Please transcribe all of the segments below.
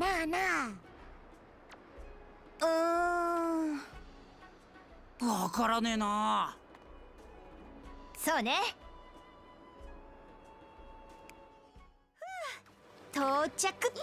まあなあ、わからねえな。そうね。到着っと。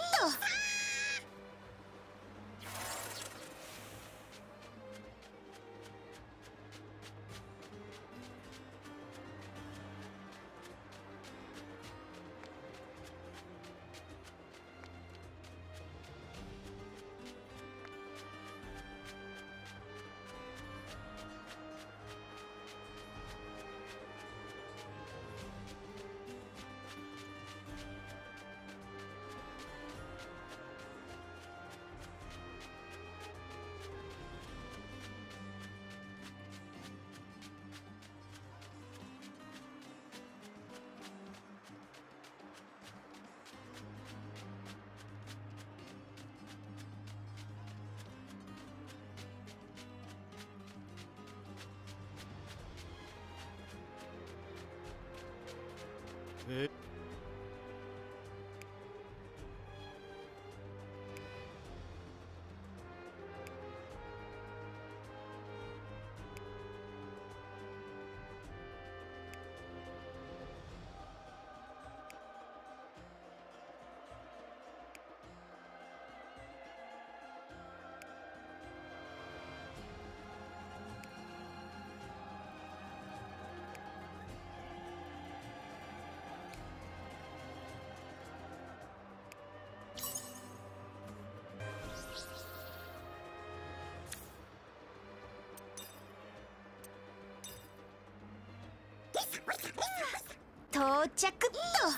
到着っと。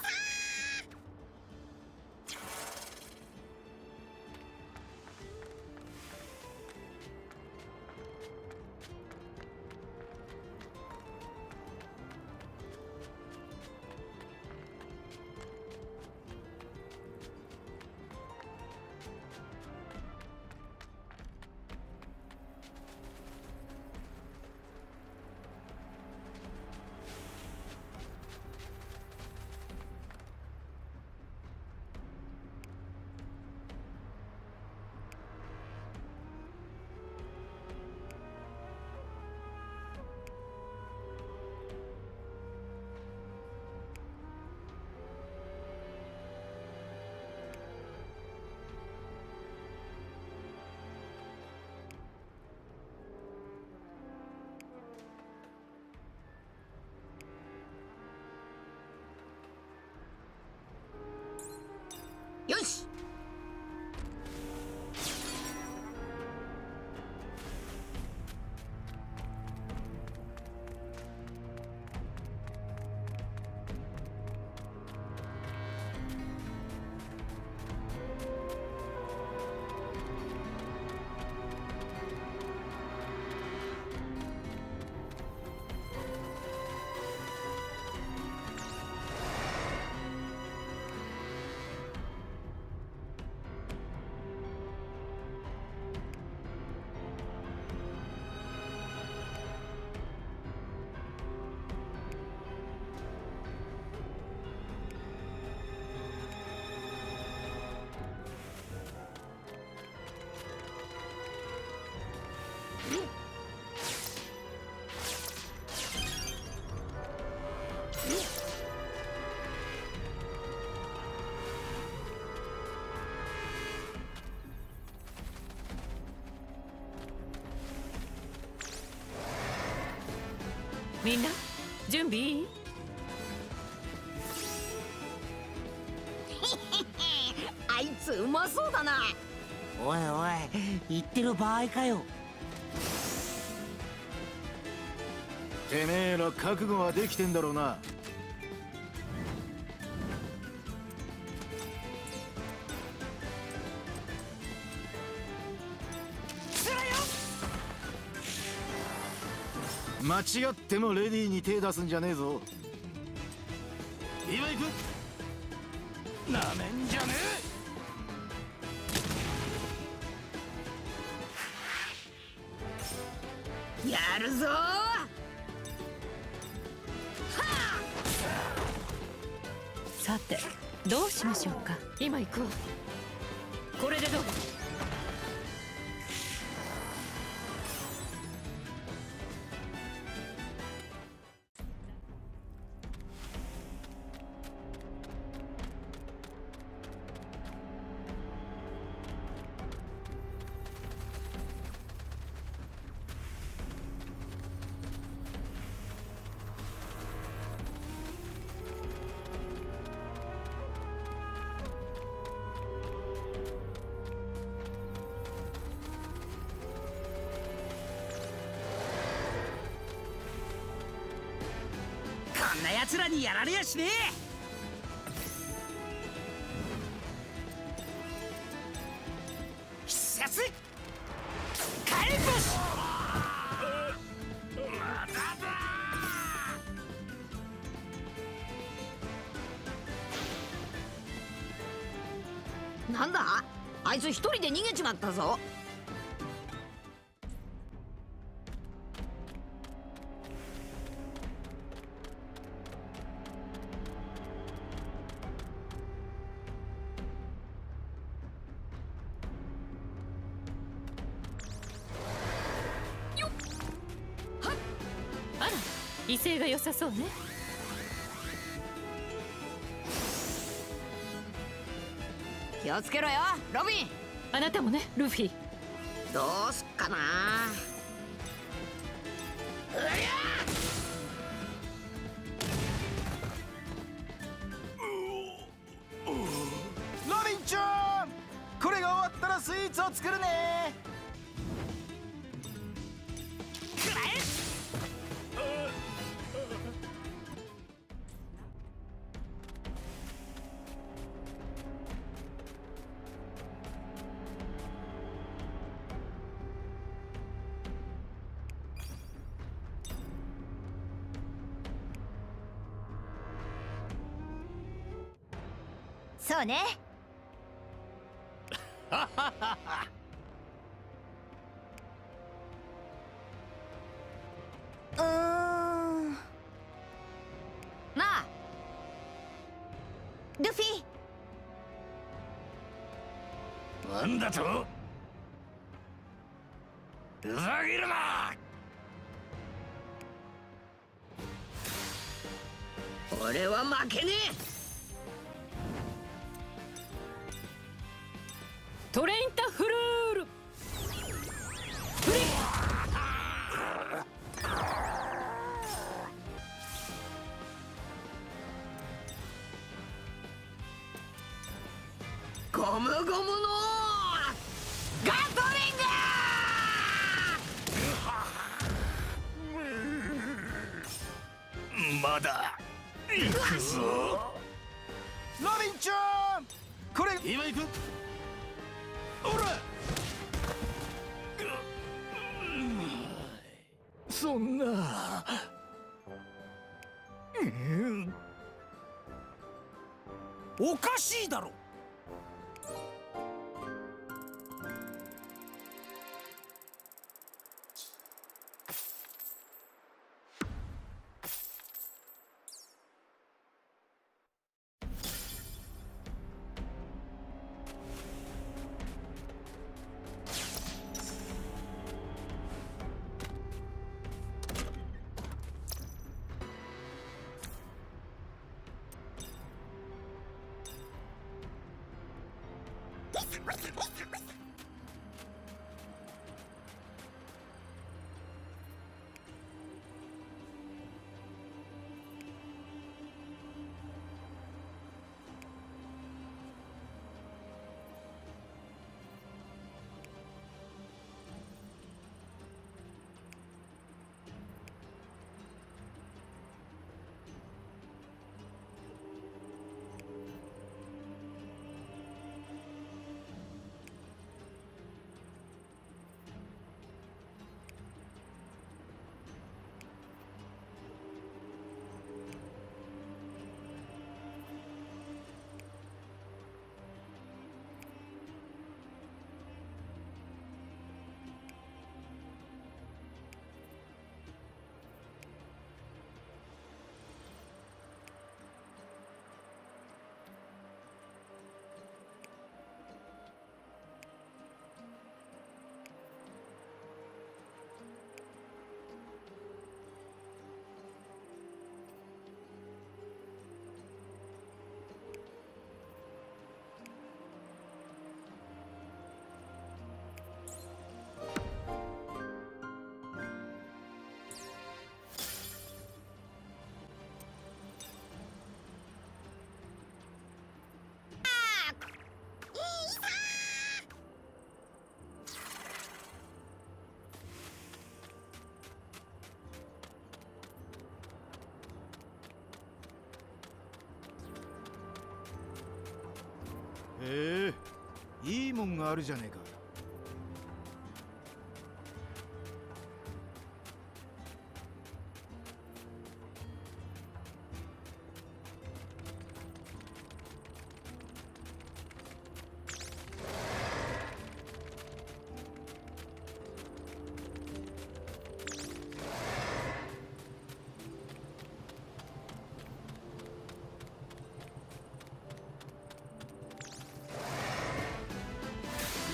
よし。みんな準備いい？あいつうまそうだな。おいおい、言ってる場合かよ。てめえら覚悟はできてんだろうな。間違ってもレディーに手出すんじゃねえぞ。今行く。なめんじゃねえ。やるぞー。はあ、さてどうしましょうか。今行くわ。これでどう？こんな奴らにやられやしねえ。なんだ、あいつ一人で逃げちまったぞ。威勢が良さそうね。気をつけろよ、ロビン。あなたもね、ルフィ。どうすっかな。うりゃロビンちゃん、これが終わったらスイーツを作るね。そうね。まあ、ルフィ。なんだと？ふざけるな！俺は負けねえ。トレインタフルールフリッゴムゴムのガトリングまだ行くぞロビンちゃん、これ今行くそんな、おかしいだろ。いいもんがあるじゃねえか。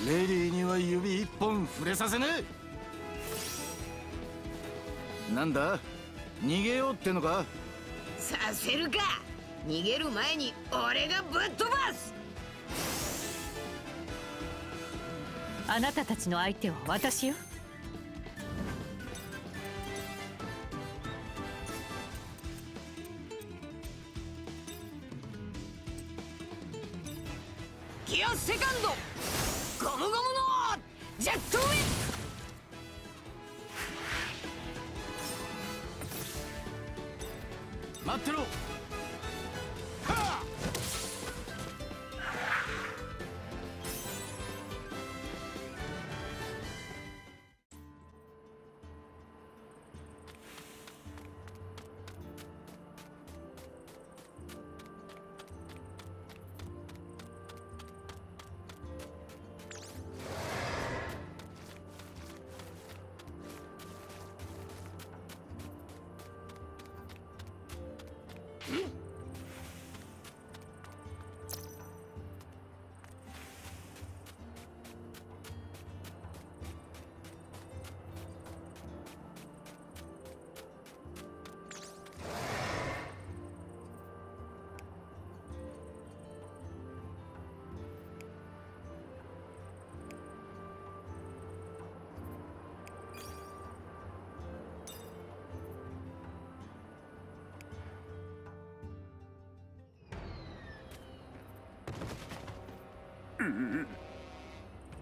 レディーには指一本触れさせねえ。なんだ、逃げようってのか。させるか。逃げる前に俺がぶっ飛ばす。あなたたちの相手は私よ。ギアセカンドゴムゴムのジェットウィング。待ってろ。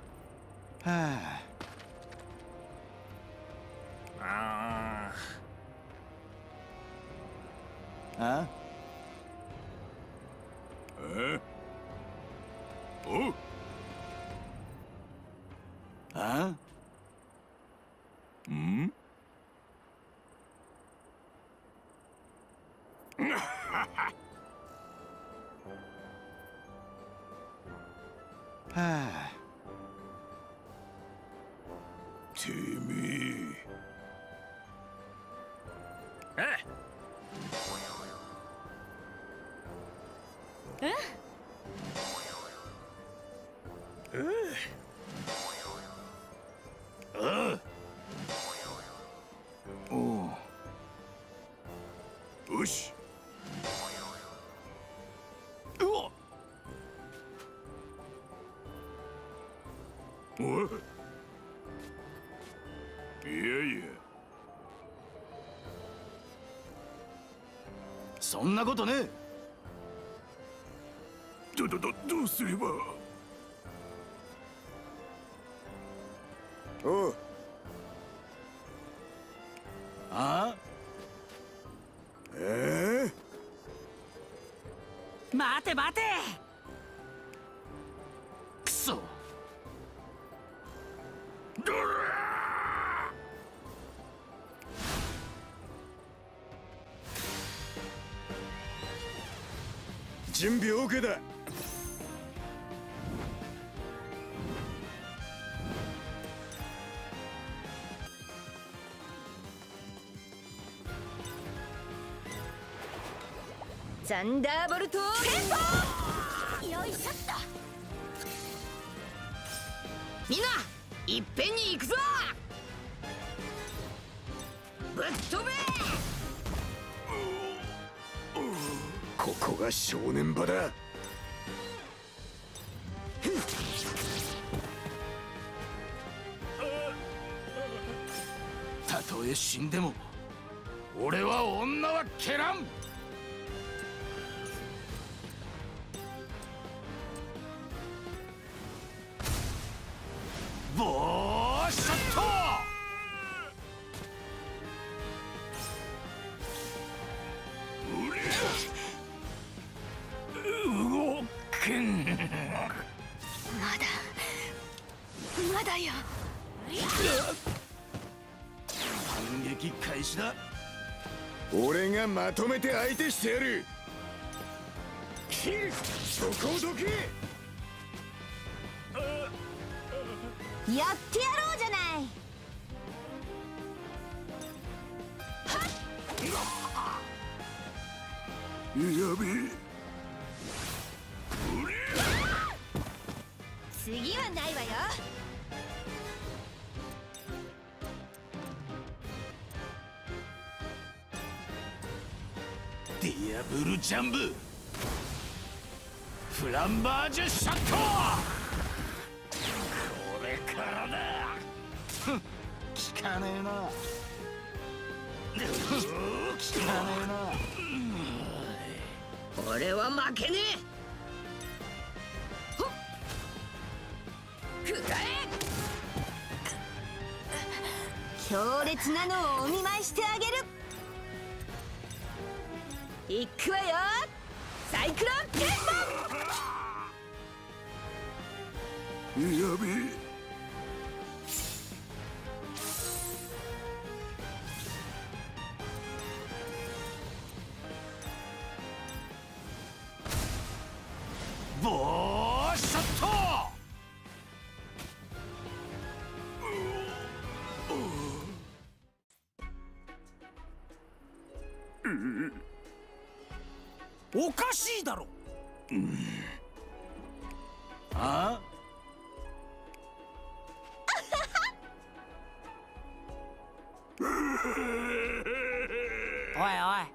はあ、ああ。え？おう。あ？うん？はあ、てめえ。え？え？ああ。おう。よし。おい、いやそんなことねえ。どうすれば。おう。ああ、待て待て。くそ、準備 OK だ。サンダーボルト変貌。よいしょっと。みんないっぺんに行くぞ。ぶっ飛べ。ここが正念場だ。たとえ死んでも俺は女は蹴らん。ボーシャット。うれ。だよ。反撃開始だ。俺がまとめて相手してやる。そこをどけ。やってやろうじゃない。はっ、やべえ。次はないわよ。ディアブルジャンブフランバージュシャット。これからだ。効かねえな。効かねえな。俺は負けねえ。強烈なのをお見舞いしてあげる。いくわよ、サイクロンケンマン。やべえ。ボーシャット。おかしいだろ、うん、あおいおい、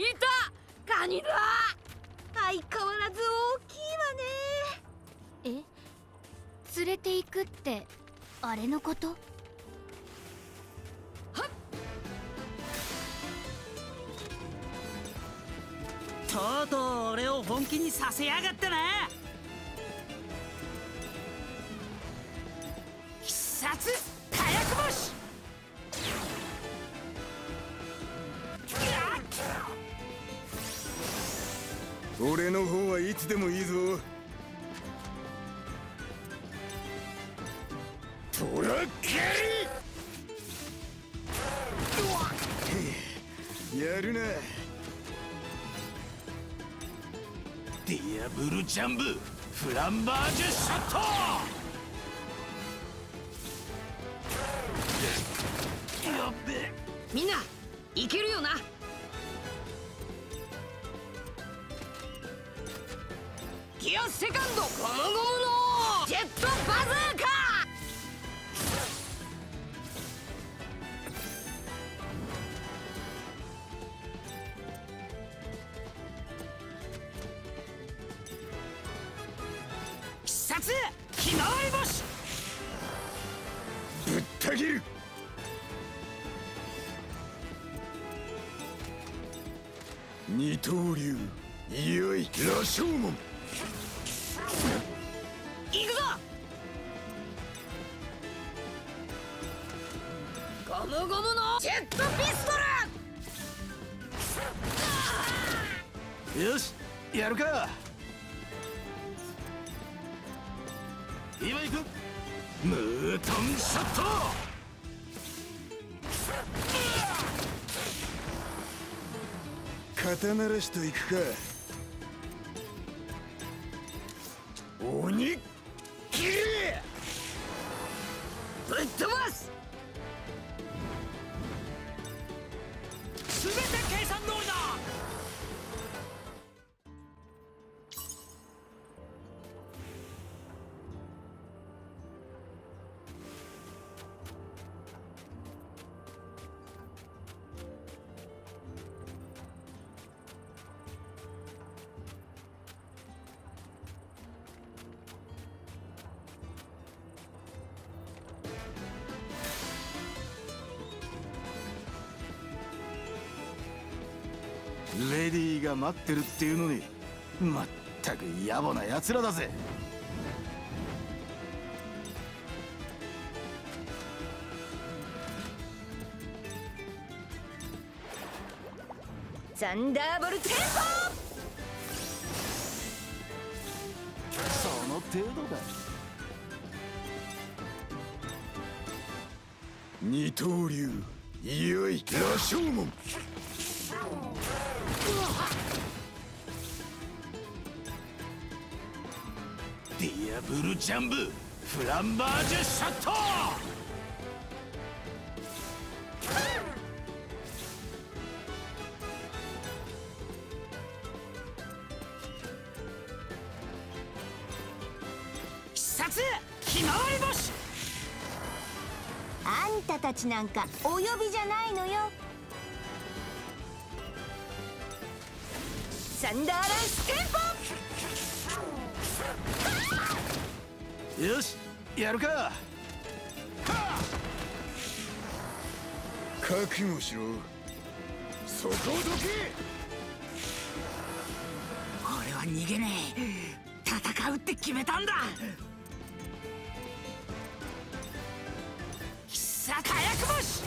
いた、カニだ。相変わらず大きいわね。え、連れて行くってあれのこと？とうとう俺を本気にさせやがったな。必殺火薬星。俺の方はいつでもいいぞ。トラッキーやるな。ディアブルジャンブフランバージュショット。やっべ、みんないけるよな。ギアセカンドゴムゴムのジェットバズーカー。必殺ひまわり星。ぶった切る。二刀流いよい羅生門。行くぞ。ゴムゴムのジェットピストル。よし、やるか。今行く。ムートンショット。肩慣らしと行くか。鬼切りぶっ飛ばす。すべて計算通りだ。レディーが待ってるっていうのに、まったく野暮な奴らだぜ。ザンダーボルテンポ。その程度だ。二刀流いよい羅生門。ディアブルジャンブフランバージュショット。必殺ひまわり星。あんたたちなんかお呼びじゃないのよ。サンダーランステンポ。よし、やるか。覚悟しろ。そこをどけ。俺は逃げねえ。戦うって決めたんだ。必殺火薬星。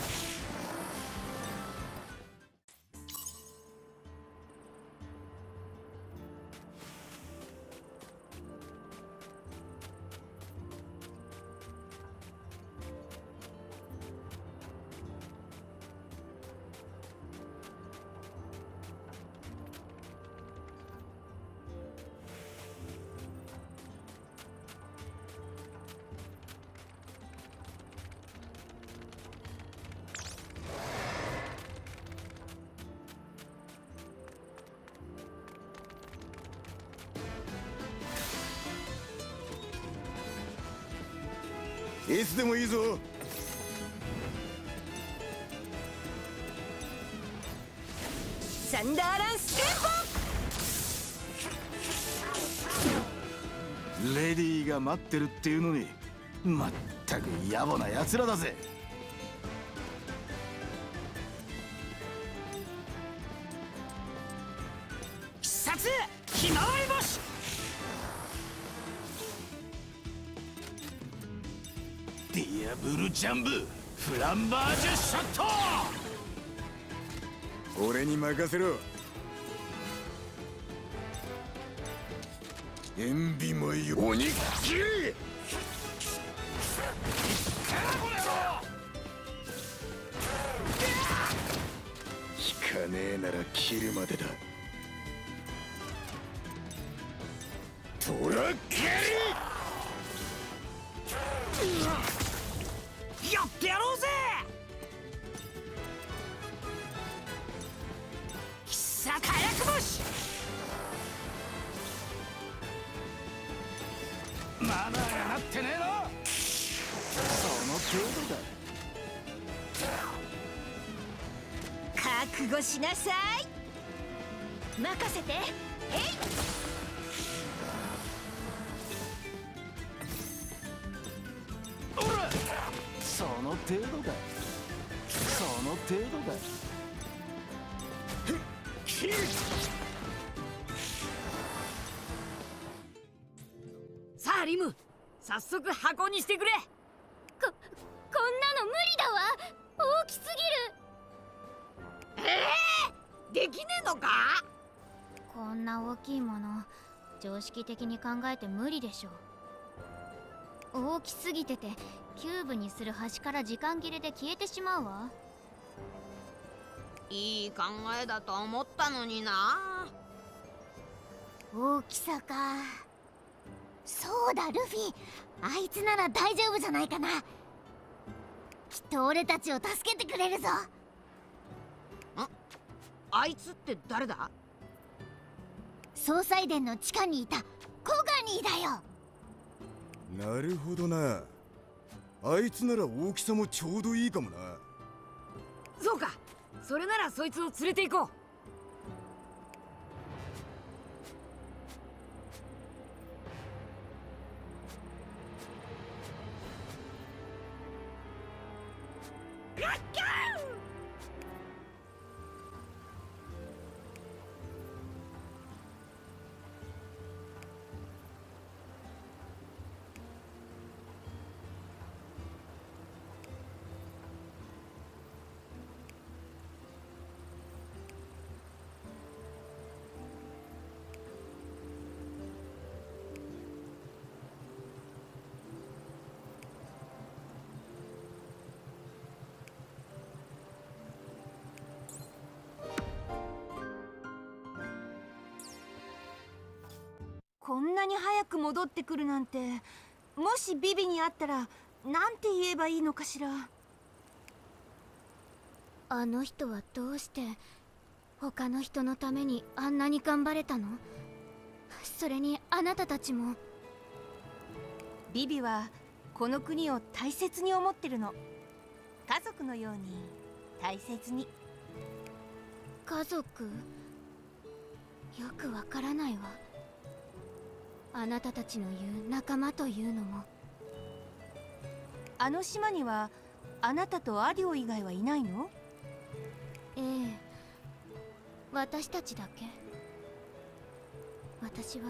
いつでもいいぞ。サンダーランステンポ。レディーが待ってるっていうのに、まったく野暮な奴らだぜ。必殺ひまわり星。ディアブルジャンブフランバージュショット。俺に任せろ。塩ビもよ。鬼っきり。引かねえなら切るまでだ。トラッキリ。やってやろうぜ。マナーがなってねえの。その程度だ。覚悟しなさい。任せて。えい。おら。その程度だ。その程度だ。キー。リム、早速箱にしてくれ。こんなの無理だわ。大きすぎる。できねえのか。こんな大きいもの、常識的に考えて無理でしょう。大きすぎててキューブにする端から時間切れで消えてしまうわ。いい考えだと思ったのにな。大きさか。そうだルフィ、あいつなら大丈夫じゃないかな。きっと俺たちを助けてくれるぞ。あいつって誰だ。総裁殿の地下にいたコガニーだよ。なるほどな。あいつなら大きさもちょうどいいかもな。そうか、それならそいつを連れて行こう。こんなに早く戻ってくるなんて、もしビビに会ったらなんて言えばいいのかしら。あの人はどうして他の人のためにあんなに頑張れたの。それにあなたたちも。ビビはこの国を大切に思ってるの。家族のように大切に。家族？よくわからないわ。あなたたちの言う仲間というのも。あの島にはあなたとアディオ以外はいないの。ええ、私たちだけ。私は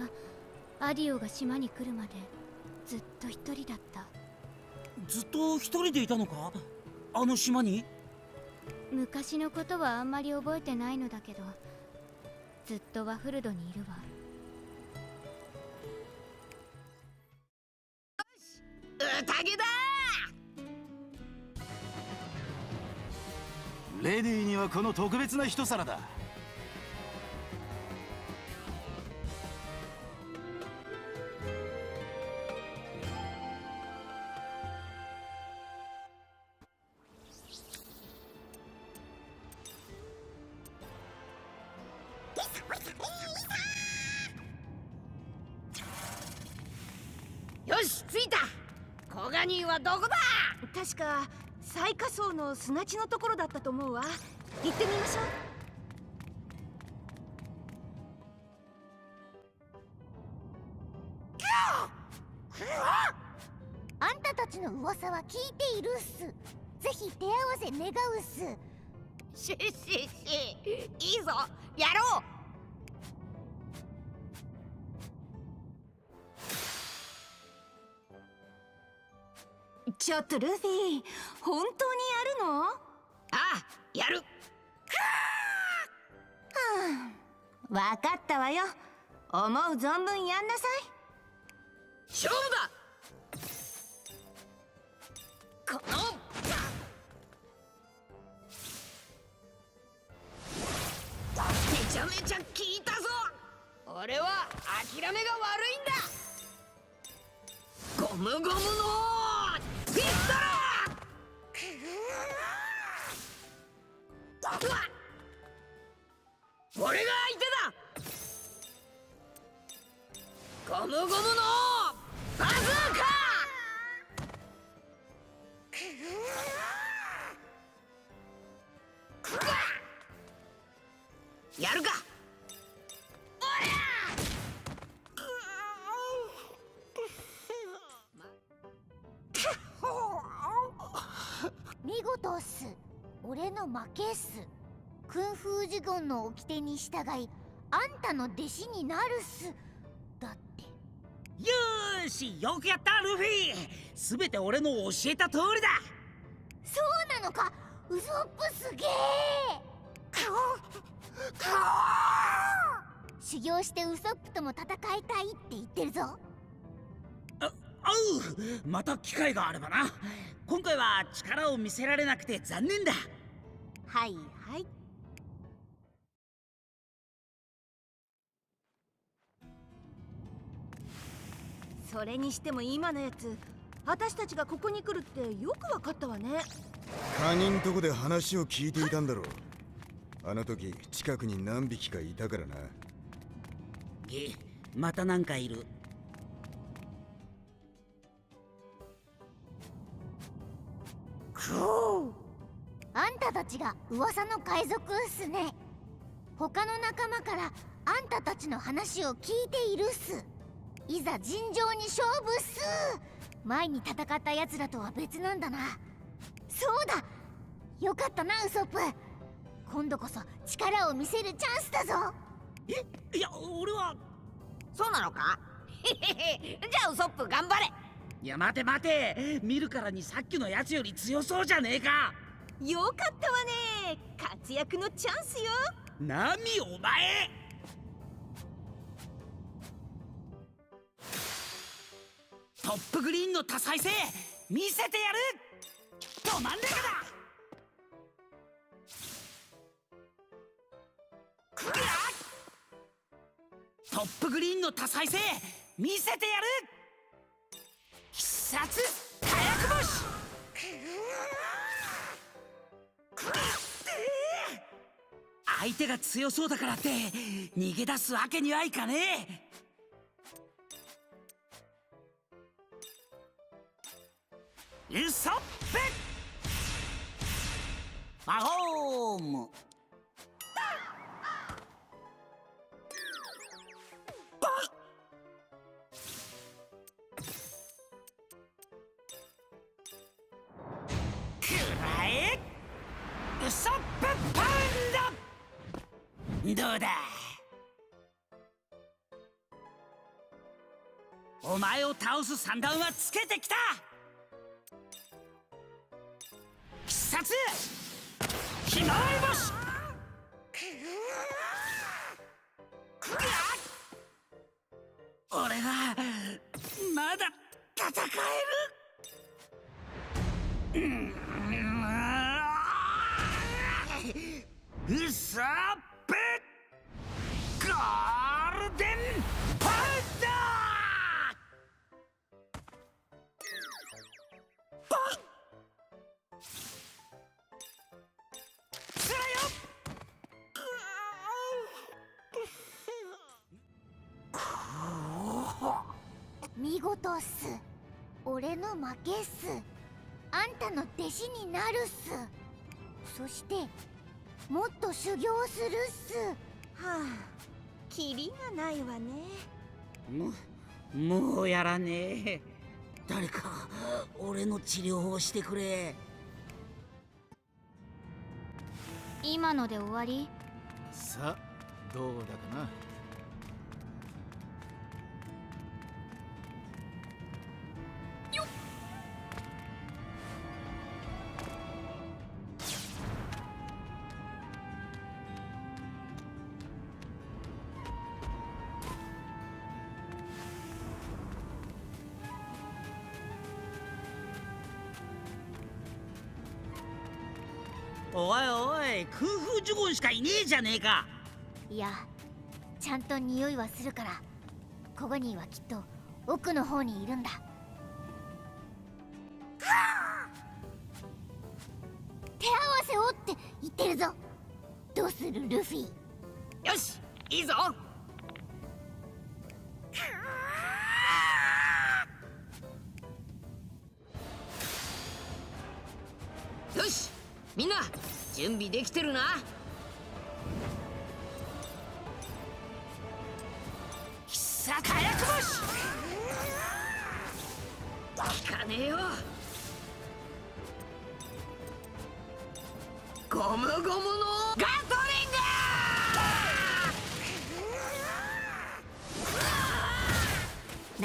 アディオが島に来るまでずっと一人だった。ずっと一人でいたのか、あの島に。昔のことはあんまり覚えてないのだけど、ずっとワフルドにいるわ。宴だ。レディーにはこの特別な一皿だ。よし、着いた。コガニーはどこだ。確か最下層の砂地のところだったと思うわ。行ってみましょう。噂は聞いているっす。ぜひ手合わせ願うっす。いいぞ、やろう。ちょっとルフィ、本当にやるの？ああ、やる。はあ、分かったわよ。思う存分やんなさい。勝負だ。このめちゃめちゃ効いたぞ。俺は諦めが悪いんだ。ゴムゴムのピストラー！俺が相手だ！ゴムゴムのバズーカ！やるか！見事っす。俺の負けっす。空風呪言の掟に従い、あんたの弟子になるっす。だってよーし、よくやったルフィ。すべて俺の教えた通りだ。そうなのか、ウソップすげー。修行してウソップとも戦いたいって言ってるぞ。おう、また機会があればな。今回は力を見せられなくて残念だ。はいはい。それにしても今のやつ、私たちがここに来るってよくわかったわね。他人とこで話を聞いていたんだろう。あの時近くに何匹かいたからな。え、また何かいる。あんたたちが噂の海賊っすね。他の仲間からあんたたちの話を聞いているっす。いざ尋常に勝負っす。前に戦ったやつらとは別なんだな。そうだ、よかったなウソップ。今度こそ力を見せるチャンスだぞ。え、いや俺は。そうなのか。じゃあウソップ頑張れ。いや待て待て、見るからにさっきのやつより強そうじゃねえか。よかったわね、活躍のチャンスよ。ナミお前。トップグリーンの多彩性見せてやる。ど真ん中だ。トップグリーンの多彩性見せてやる。必殺火薬星。相手が強そうだからって逃げ出すわけにはいかねえ。ウソップ魔法ムウソップパウンド。どうだ、お前を倒す算段はつけてきた。必殺ひまわり星。俺はまだ戦える。ウソップゴールデンパウダー。バッつらよ。見事っす。俺の負けっす。あんたの弟子になるっす。そしてもっと修行するっす。はあ、キリがないわね。もうやらねえ。誰か俺の治療をしてくれ。今ので終わり？さあどうだかな。おいおい、空風呪言しかいねえじゃねえか。いや、ちゃんと匂いはするから、コゴニーはきっと奥の方にいるんだ。手合わせをって言ってるぞ。どうするルフィ？よし、いいぞ。よし、みんな準備できてるな。必殺火薬星。効かねえよ。ゴムゴムのガトリング。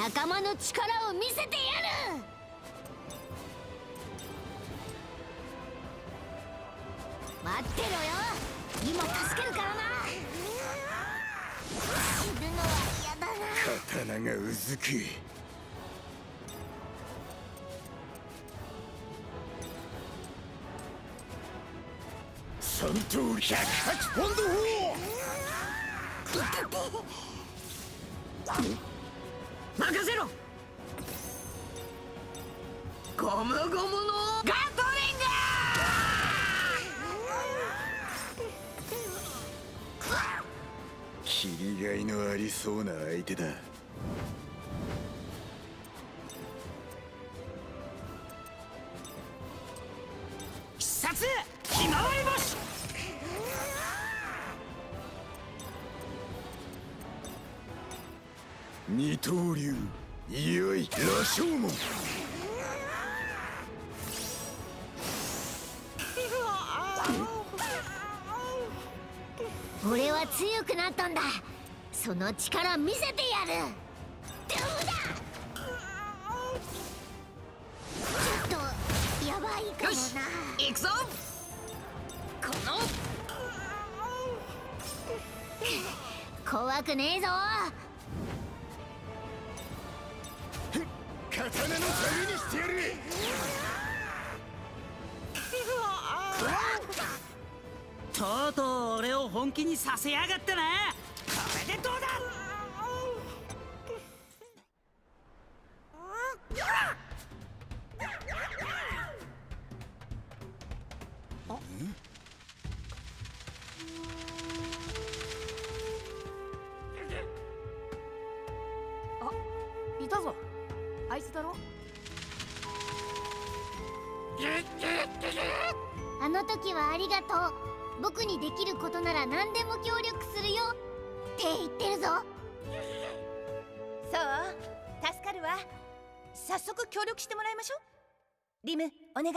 仲間の力を見せてやる。待ってろよ、今助けるからな。死ぬのは嫌だな。刀がうずき。三刀108ポンド砲。任せろ。ゴムゴムのガットリング。切りがいのありそうな相手だ。必殺ひまわり星。二刀流いよい羅生門。俺は強くなったんだ。その力見せてやる。どうだ。ちょっとやばいかもな。よし、行くぞ。この怖くねえぞ。刀のためにしてやる。とうとう俺を本気にさせやがったな。これでどうだ。あ、いたぞ。あいつだろ。あの時はありがとう。僕にできることなら何でも協力するよって言ってるぞ。そう、助かるわ。早速協力してもらいましょう。リム、お願い。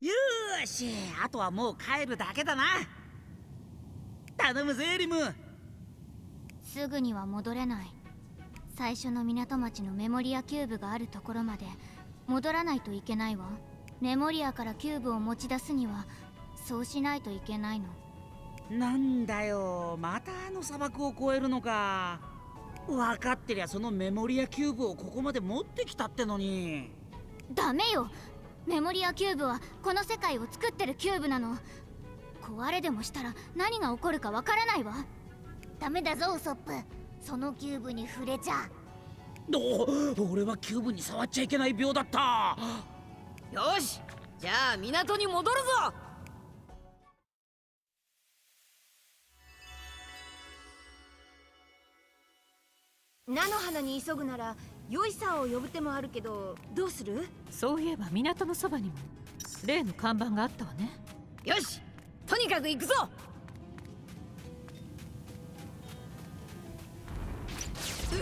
よーし、あとはもう帰るだけだな。頼むぜリム。すぐには戻れない。最初の港町のメモリアキューブがあるところまで戻らないといけないわ。メモリアからキューブを持ち出すにはそうしないといけないの。なんだよ、またあの砂漠を越えるのか。分かってりゃそのメモリアキューブをここまで持ってきたってのに。ダメよ、メモリアキューブはこの世界を作ってるキューブなの。壊れでもしたら何が起こるかわからないわ。ダメだぞウソップ、そのキューブに触れちゃ。俺はキューブに触っちゃいけない病だった。よし、じゃあ港に戻るぞ。菜の花に急ぐなら良いさを呼ぶ手もあるけど、どうする？そういえば港のそばにも例の看板があったわね。よし、とにかく行くぞ。う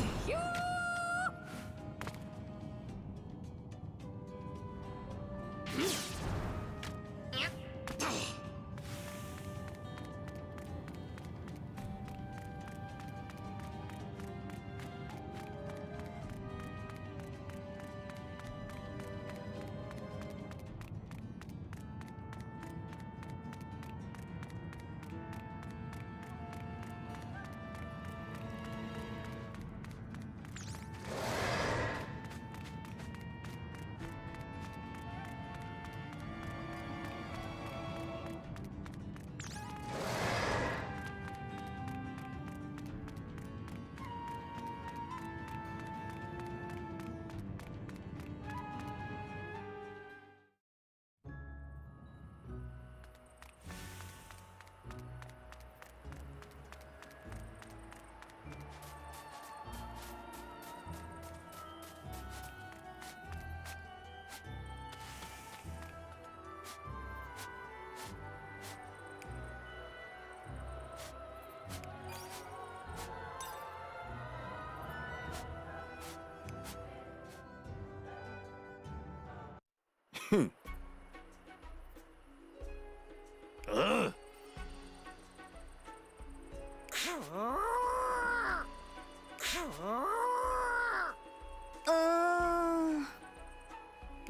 ひゅ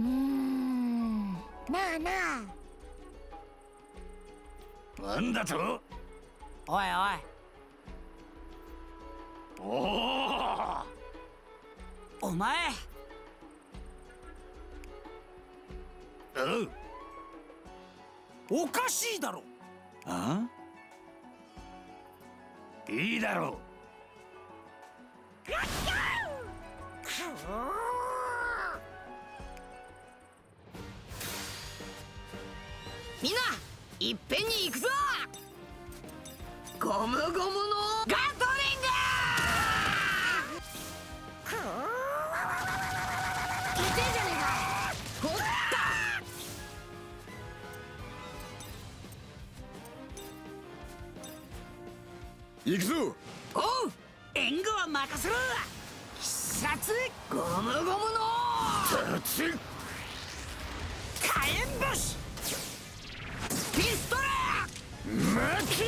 ー。なんだと？おいおい。お前。おかしいだろ。ああ？いいだろう。みんないっぺんに行くぞ。ゴムゴムのガトリング。痛いじゃねえか。ほった。行くぞ。おう、援護は任せろ。必殺ゴムゴムの鉄火炎ブッシュ。ピストル！待て！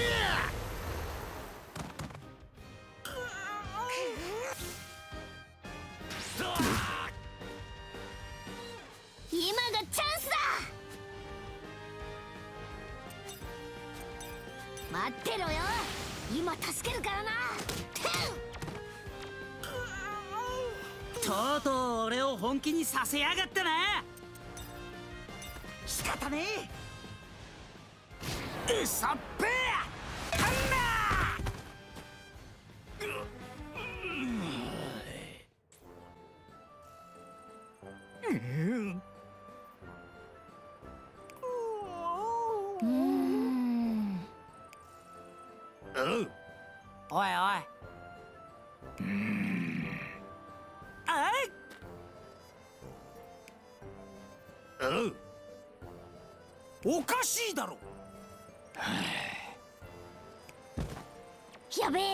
今がチャンスだ！待ってろよ！今助けるからな！とうとう俺を本気にさせやがったな！仕方ねえ！うそっぺー！かんなー！おいおい。あい！おかしいだろ。やべえ、は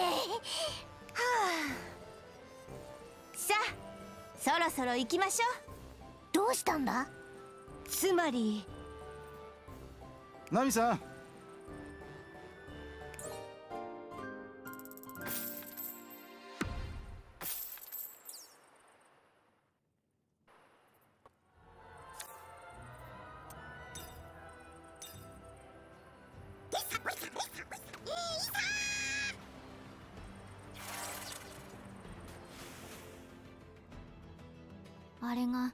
あ、さあそろそろ行きましょう。どうしたんだ？つまりナミさん、あれが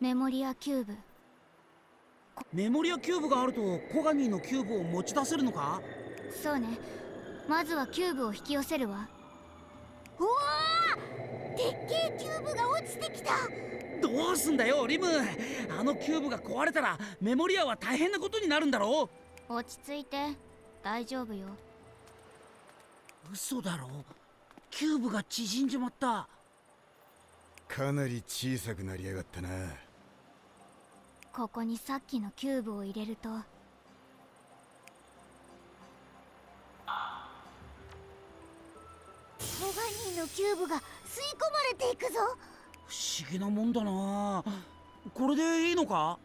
メモリアキューブ。メモリアキューブがあるとコガニーのキューブを持ち出せるのか？そうね、まずはキューブを引き寄せるわ。うわー、でっけえキューブが落ちてきた。どうすんだよリム、あのキューブが壊れたらメモリアは大変なことになるんだろう。落ち着いて、大丈夫よ。嘘だろ、キューブが縮んじまった。かなり小さくなりやがったな。ここにさっきのキューブを入れると。ボガニーのキューブが吸い込まれていくぞ。不思議なもんだな。これでいいのか？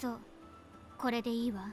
そう、これでいいわ。